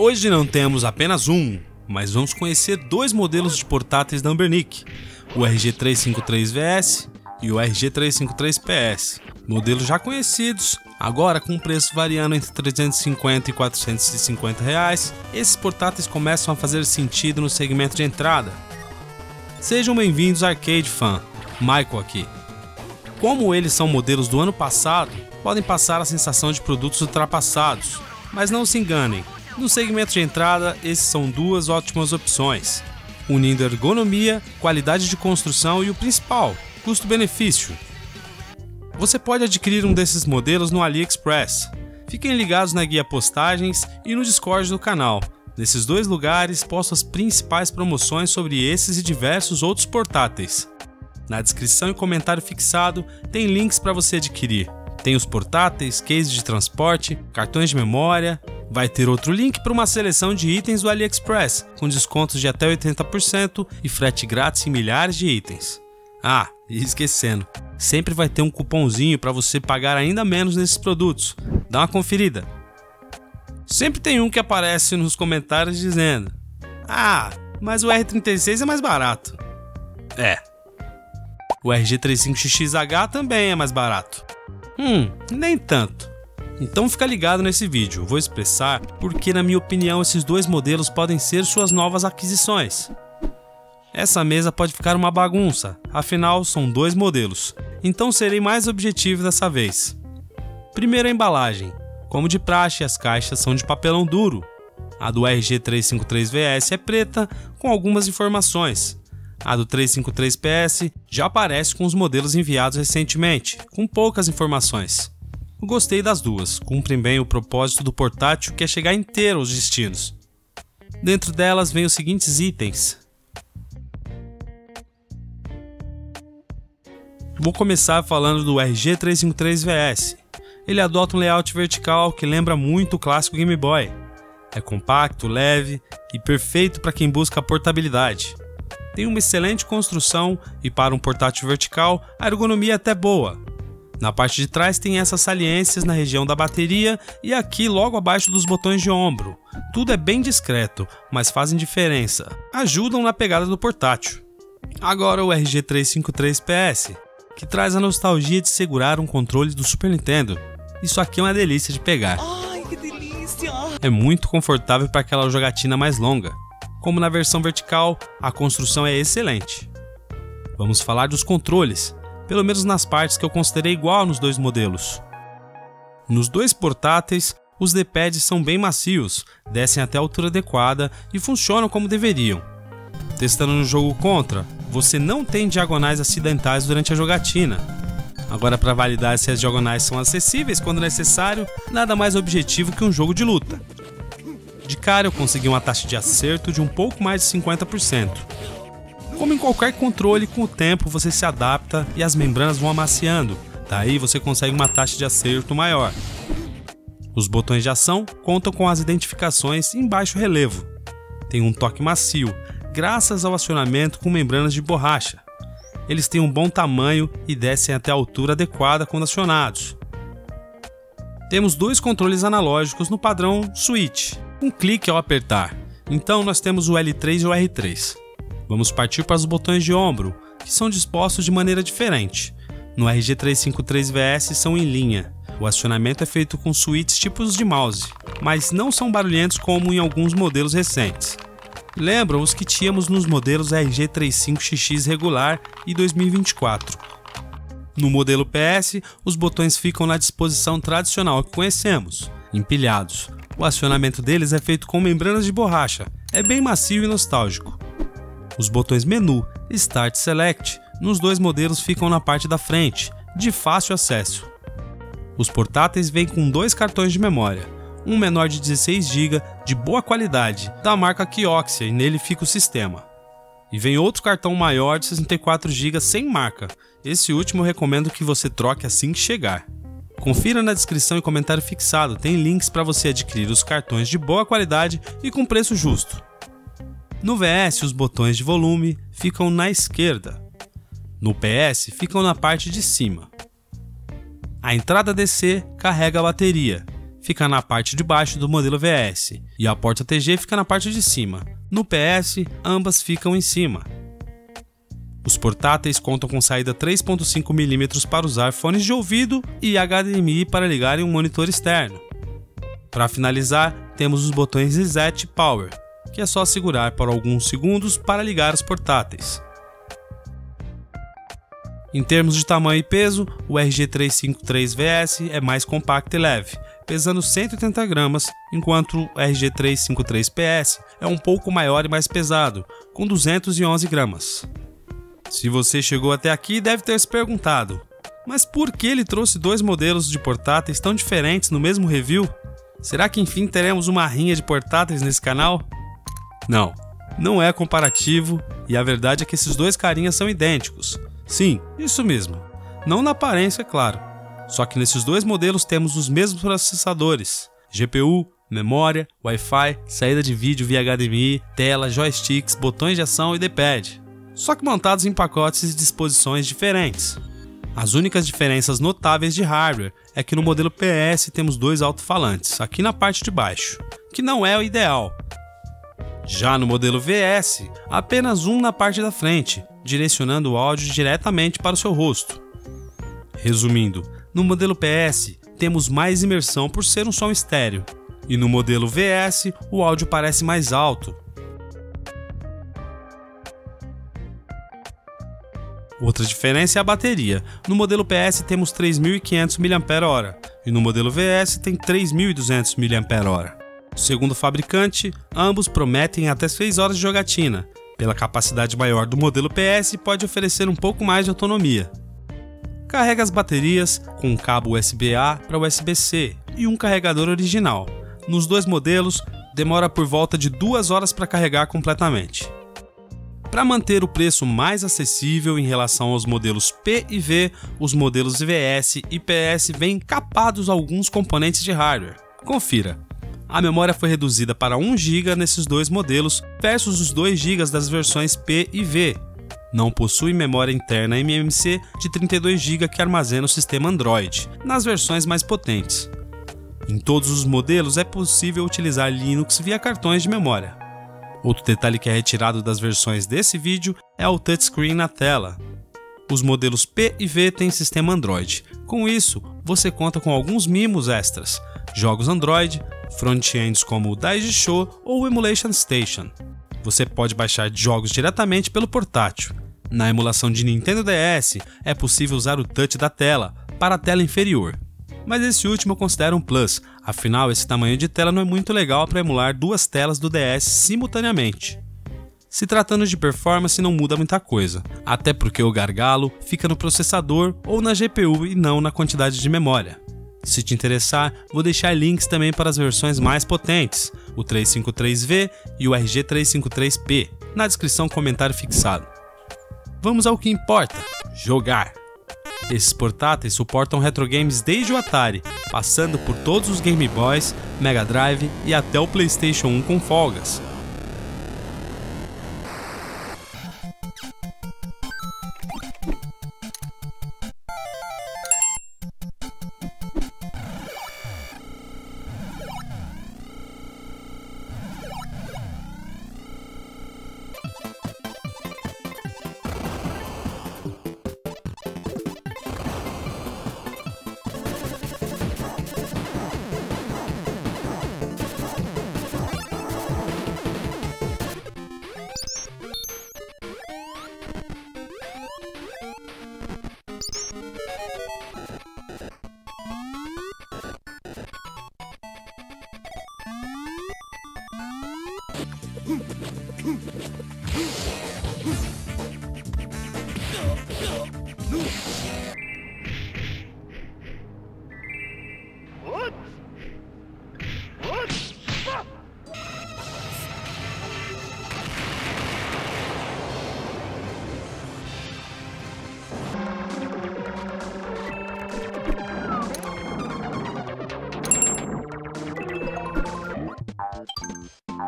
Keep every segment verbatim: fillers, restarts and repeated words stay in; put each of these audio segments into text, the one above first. Hoje não temos apenas um, mas vamos conhecer dois modelos de portáteis da Anbernic, o R G trezentos e cinquenta e três V S e o R G trezentos e cinquenta e três P S, modelos já conhecidos, agora com preço variando entre trezentos e cinquenta reais e quatrocentos e cinquenta reais. Esses portáteis começam a fazer sentido no segmento de entrada. Sejam bem-vindos à Arcade Fan, Michael aqui. Como eles são modelos do ano passado, podem passar a sensação de produtos ultrapassados, mas não se enganem, no segmento de entrada esses são duas ótimas opções, unindo ergonomia, qualidade de construção e o principal, custo-benefício. Você pode adquirir um desses modelos no AliExpress. Fiquem ligados na guia postagens e no Discord do canal. Nesses dois lugares posto as principais promoções sobre esses e diversos outros portáteis. Na descrição e comentário fixado tem links para você adquirir. Tem os portáteis, cases de transporte, cartões de memória. Vai ter outro link para uma seleção de itens do AliExpress, com descontos de até oitenta por cento e frete grátis em milhares de itens. Ah, e esquecendo, sempre vai ter um cupomzinho para você pagar ainda menos nesses produtos. Dá uma conferida. Sempre tem um que aparece nos comentários dizendo: "Ah, mas o R trinta e seis é mais barato." É. O R G trinta e cinco X X H também é mais barato. Hum, nem tanto. Então fica ligado nesse vídeo, vou expressar porque na minha opinião esses dois modelos podem ser suas novas aquisições. Essa mesa pode ficar uma bagunça, afinal são dois modelos, então serei mais objetivo dessa vez. Primeiro a embalagem, como de praxe as caixas são de papelão duro. A do R G trezentos e cinquenta e três V S é preta com algumas informações. A do trezentos e cinquenta e três P S já aparece com os modelos enviados recentemente, com poucas informações. Gostei das duas, cumprem bem o propósito do portátil que é chegar inteiro aos destinos. Dentro delas vem os seguintes itens. Vou começar falando do R G trezentos e cinquenta e três V S. Ele adota um layout vertical que lembra muito o clássico Game Boy. É compacto, leve e perfeito para quem busca portabilidade. Tem uma excelente construção e para um portátil vertical a ergonomia é até boa. Na parte de trás tem essas saliências na região da bateria e aqui logo abaixo dos botões de ombro. Tudo é bem discreto, mas fazem diferença. Ajudam na pegada do portátil. Agora o R G trezentos e cinquenta e três P S, que traz a nostalgia de segurar um controle do Super Nintendo. Isso aqui é uma delícia de pegar. Ai, que delícia! É muito confortável para aquela jogatina mais longa. Como na versão vertical, a construção é excelente. Vamos falar dos controles, pelo menos nas partes que eu considerei igual nos dois modelos. Nos dois portáteis, os D-pads são bem macios, descem até a altura adequada e funcionam como deveriam. Testando no jogo contra, você não tem diagonais acidentais durante a jogatina. Agora, para validar se as diagonais são acessíveis quando necessário, nada mais objetivo que um jogo de luta. De cara eu consegui uma taxa de acerto de um pouco mais de cinquenta por cento. Como em qualquer controle, com o tempo você se adapta e as membranas vão amaciando, daí você consegue uma taxa de acerto maior. Os botões de ação contam com as identificações em baixo relevo. Tem um toque macio, graças ao acionamento com membranas de borracha. Eles têm um bom tamanho e descem até a altura adequada quando acionados. Temos dois controles analógicos no padrão Switch, um clique ao apertar. Então nós temos o L três e o R três. Vamos partir para os botões de ombro, que são dispostos de maneira diferente. No R G trezentos e cinquenta e três V S são em linha. O acionamento é feito com switches tipos de mouse, mas não são barulhentos como em alguns modelos recentes. Lembram os que tínhamos nos modelos R G trezentos e cinquenta e três X X regular e dois mil e vinte e quatro. No modelo P S, os botões ficam na disposição tradicional que conhecemos, empilhados. O acionamento deles é feito com membranas de borracha, é bem macio e nostálgico. Os botões Menu e Start Select nos dois modelos ficam na parte da frente, de fácil acesso. Os portáteis vêm com dois cartões de memória. Um menor de dezesseis gigas de boa qualidade, da marca Kioxia, e nele fica o sistema. E vem outro cartão maior de sessenta e quatro gigas sem marca. Esse último eu recomendo que você troque assim que chegar. Confira na descrição e comentário fixado, tem links para você adquirir os cartões de boa qualidade e com preço justo. No V S, os botões de volume ficam na esquerda. No P S, ficam na parte de cima. A entrada D C carrega a bateria. fica na parte de baixo do modelo V S e a porta T G fica na parte de cima. No P S, ambas ficam em cima. Os portáteis contam com saída três ponto cinco milímetros para usar fones de ouvido e H D M I para ligar em um monitor externo. Para finalizar, temos os botões Reset e Power, que é só segurar por alguns segundos para ligar os portáteis. Em termos de tamanho e peso, o R G trezentos e cinquenta e três V S é mais compacto e leve, pesando cento e oitenta gramas, enquanto o R G trezentos e cinquenta e três P S é um pouco maior e mais pesado, com duzentas e onze gramas. Se você chegou até aqui, deve ter se perguntado, mas por que ele trouxe dois modelos de portáteis tão diferentes no mesmo review? Será que enfim teremos uma rinha de portáteis nesse canal? Não, não é comparativo, e a verdade é que esses dois carinhas são idênticos. Sim, isso mesmo. Não na aparência, é claro. Só que nesses dois modelos temos os mesmos processadores, G P U, memória, Wi-Fi, saída de vídeo via H D M I, tela, joysticks, botões de ação e D-pad. Só que montados em pacotes e disposições diferentes. As únicas diferenças notáveis de hardware é que no modelo P S temos dois alto-falantes, aqui na parte de baixo, que não é o ideal. Já no modelo V S, apenas um na parte da frente, direcionando o áudio diretamente para o seu rosto. Resumindo, no modelo P S temos mais imersão por ser um som estéreo, e no modelo V S o áudio parece mais alto. Outra diferença é a bateria. No modelo P S temos três mil e quinhentos miliampères-hora e no modelo V S tem três mil e duzentos miliampères-hora. Segundo o fabricante, ambos prometem até seis horas de jogatina. Pela capacidade maior do modelo P S, pode oferecer um pouco mais de autonomia. Carrega as baterias com um cabo U S B A para U S B C e um carregador original. Nos dois modelos, demora por volta de duas horas para carregar completamente. Para manter o preço mais acessível em relação aos modelos P e V, os modelos V S e P S vêm capados alguns componentes de hardware. Confira. A memória foi reduzida para um gigabyte nesses dois modelos versus os dois gigabytes das versões P e V. Não possui memória interna M M C de trinta e dois gigabytes que armazena o sistema Android, nas versões mais potentes. Em todos os modelos é possível utilizar Linux via cartões de memória. Outro detalhe que é retirado das versões desse vídeo é o touchscreen na tela. Os modelos P e V têm sistema Android. Com isso, você conta com alguns mimos extras, jogos Android, front-ends como o DaijiShow ou o Emulation Station. Você pode baixar jogos diretamente pelo portátil. Na emulação de Nintendo D S, é possível usar o touch da tela para a tela inferior. Mas esse último eu considero um plus, afinal esse tamanho de tela não é muito legal para emular duas telas do D S simultaneamente. Se tratando de performance, não muda muita coisa, até porque o gargalo fica no processador ou na G P U e não na quantidade de memória. Se te interessar, vou deixar links também para as versões mais potentes, o trezentos e cinquenta e três V e o R G trezentos e cinquenta e três P, na descrição comentário fixado. Vamos ao que importa, jogar! Esses portáteis suportam retrogames desde o Atari, passando por todos os Game Boys, Mega Drive e até o PlayStation um com folgas.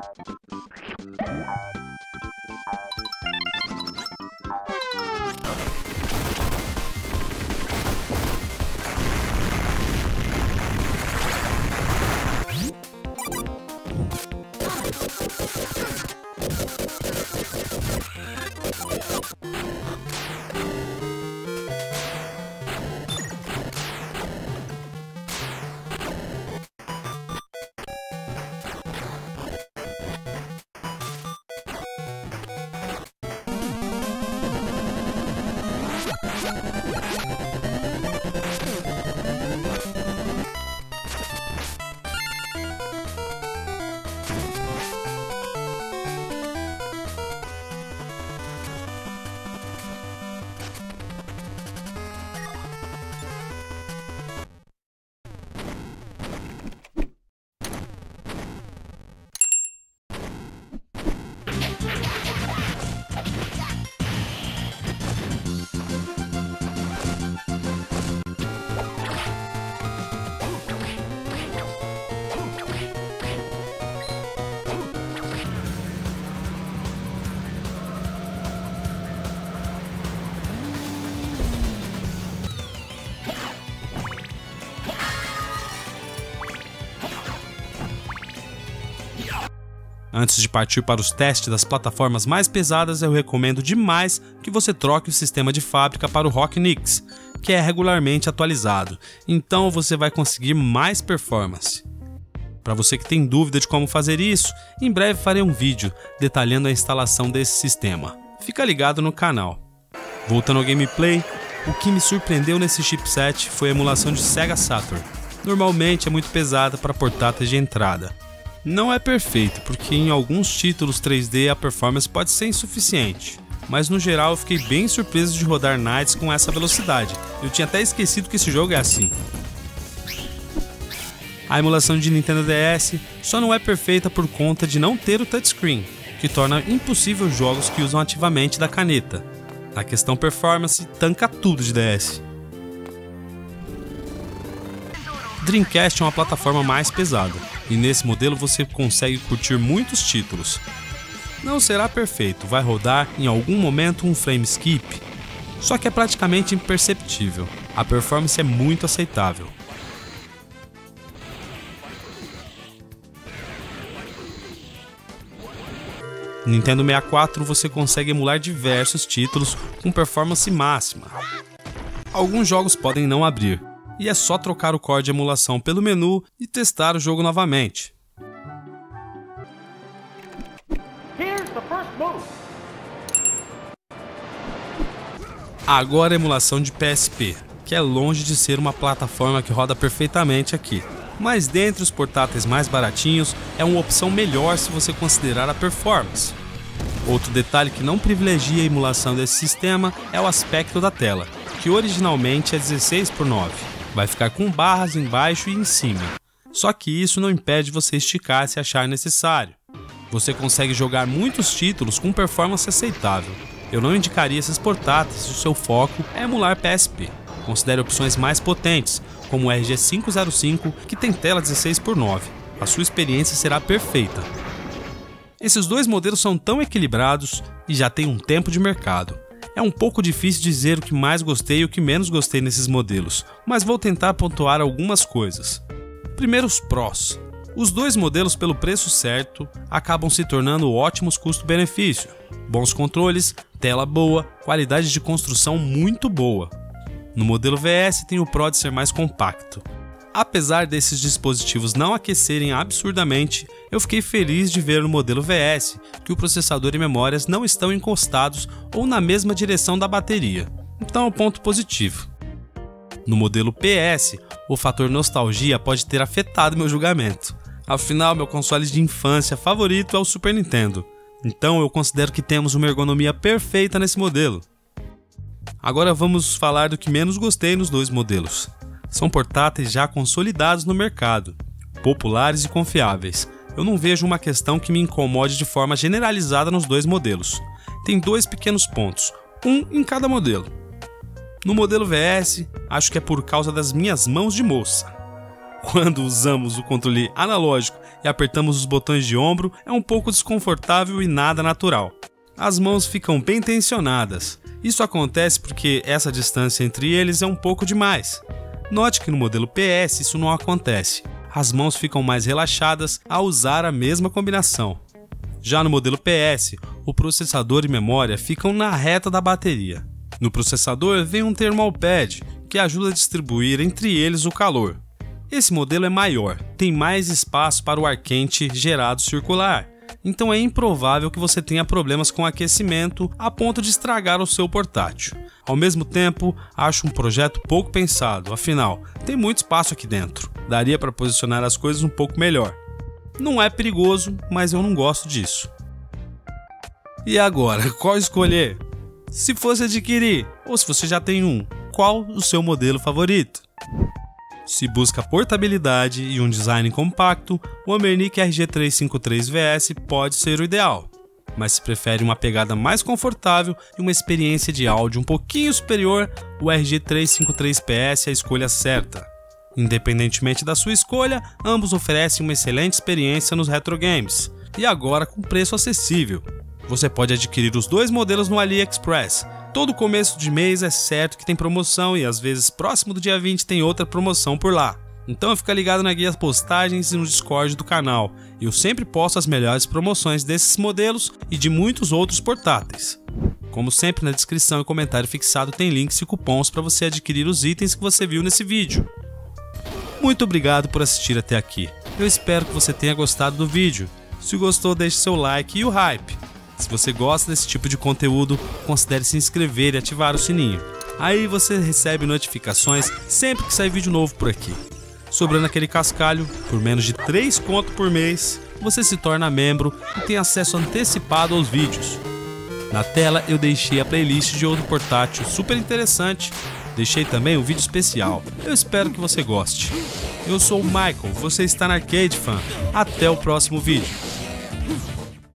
Thank you. Antes de partir para os testes das plataformas mais pesadas, eu recomendo demais que você troque o sistema de fábrica para o Rocknix, que é regularmente atualizado, então você vai conseguir mais performance. Para você que tem dúvida de como fazer isso, em breve farei um vídeo detalhando a instalação desse sistema. Fica ligado no canal. Voltando ao gameplay, o que me surpreendeu nesse chipset foi a emulação de Sega Saturn. Normalmente é muito pesada para portáteis de entrada. Não é perfeito, porque em alguns títulos três D a performance pode ser insuficiente, mas no geral eu fiquei bem surpreso de rodar Nights com essa velocidade. Eu tinha até esquecido que esse jogo é assim. A emulação de Nintendo D S só não é perfeita por conta de não ter o touchscreen, que torna impossível jogos que usam ativamente da caneta. A questão performance tanca tudo de D S. Dreamcast é uma plataforma mais pesada, e nesse modelo você consegue curtir muitos títulos. Não será perfeito, vai rodar em algum momento um frame skip, só que é praticamente imperceptível. A performance é muito aceitável. No Nintendo sessenta e quatro você consegue emular diversos títulos com performance máxima. Alguns jogos podem não abrir, e é só trocar o core de emulação pelo menu e testar o jogo novamente. Agora a emulação de P S P, que é longe de ser uma plataforma que roda perfeitamente aqui, mas dentre os portáteis mais baratinhos é uma opção melhor se você considerar a performance. Outro detalhe que não privilegia a emulação desse sistema é o aspecto da tela, que originalmente é dezesseis por nove. Vai ficar com barras embaixo e em cima. Só que isso não impede você esticar se achar necessário. Você consegue jogar muitos títulos com performance aceitável. Eu não indicaria esses portáteis se o seu foco é emular P S P. Considere opções mais potentes, como o R G cinco zero cinco, que tem tela dezesseis por nove. A sua experiência será perfeita. Esses dois modelos são tão equilibrados e já têm um tempo de mercado. É um pouco difícil dizer o que mais gostei e o que menos gostei nesses modelos, mas vou tentar pontuar algumas coisas. Primeiro, os prós. Os dois modelos, pelo preço certo, acabam se tornando ótimos custo-benefício. Bons controles, tela boa, qualidade de construção muito boa. No modelo V S tem o pró de ser mais compacto. Apesar desses dispositivos não aquecerem absurdamente, eu fiquei feliz de ver no modelo V S que o processador e memórias não estão encostados ou na mesma direção da bateria, então é um ponto positivo. No modelo P S, o fator nostalgia pode ter afetado meu julgamento, afinal meu console de infância favorito é o Super Nintendo, então eu considero que temos uma ergonomia perfeita nesse modelo. Agora vamos falar do que menos gostei nos dois modelos. São portáteis já consolidados no mercado, populares e confiáveis. Eu não vejo uma questão que me incomode de forma generalizada nos dois modelos. Tem dois pequenos pontos, um em cada modelo. No modelo V S, acho que é por causa das minhas mãos de moça. Quando usamos o controle analógico e apertamos os botões de ombro, é um pouco desconfortável e nada natural. As mãos ficam bem tensionadas. Isso acontece porque essa distância entre eles é um pouco demais. Note que no modelo P S isso não acontece. As mãos ficam mais relaxadas ao usar a mesma combinação. Já no modelo P S, o processador e memória ficam na reta da bateria. No processador vem um thermal pad, que ajuda a distribuir entre eles o calor. Esse modelo é maior, tem mais espaço para o ar quente gerado circular, então é improvável que você tenha problemas com aquecimento a ponto de estragar o seu portátil. Ao mesmo tempo, acho um projeto pouco pensado, afinal, tem muito espaço aqui dentro. Daria para posicionar as coisas um pouco melhor. Não é perigoso, mas eu não gosto disso. E agora, qual escolher? Se fosse adquirir, ou se você já tem um, qual o seu modelo favorito? Se busca portabilidade e um design compacto, o Anbernic R G trezentos e cinquenta e três V S pode ser o ideal. Mas se prefere uma pegada mais confortável e uma experiência de áudio um pouquinho superior, o R G trezentos e cinquenta e três P S é a escolha certa. Independentemente da sua escolha, ambos oferecem uma excelente experiência nos retrogames, e agora com preço acessível. Você pode adquirir os dois modelos no AliExpress. Todo começo de mês é certo que tem promoção e às vezes próximo do dia vinte tem outra promoção por lá. Então fica ligado na guia, as postagens e no Discord do canal. Eu sempre posto as melhores promoções desses modelos e de muitos outros portáteis. Como sempre, na descrição e comentário fixado tem links e cupons para você adquirir os itens que você viu nesse vídeo. Muito obrigado por assistir até aqui. Eu espero que você tenha gostado do vídeo. Se gostou, deixe seu like e o hype. Se você gosta desse tipo de conteúdo, considere se inscrever e ativar o sininho. Aí você recebe notificações sempre que sair vídeo novo por aqui. Sobrando aquele cascalho, por menos de três contos por mês, você se torna membro e tem acesso antecipado aos vídeos. Na tela eu deixei a playlist de outro portátil super interessante. Deixei também um vídeo especial. Eu espero que você goste. Eu sou o Michael, você está na Arcade Fan. Até o próximo vídeo.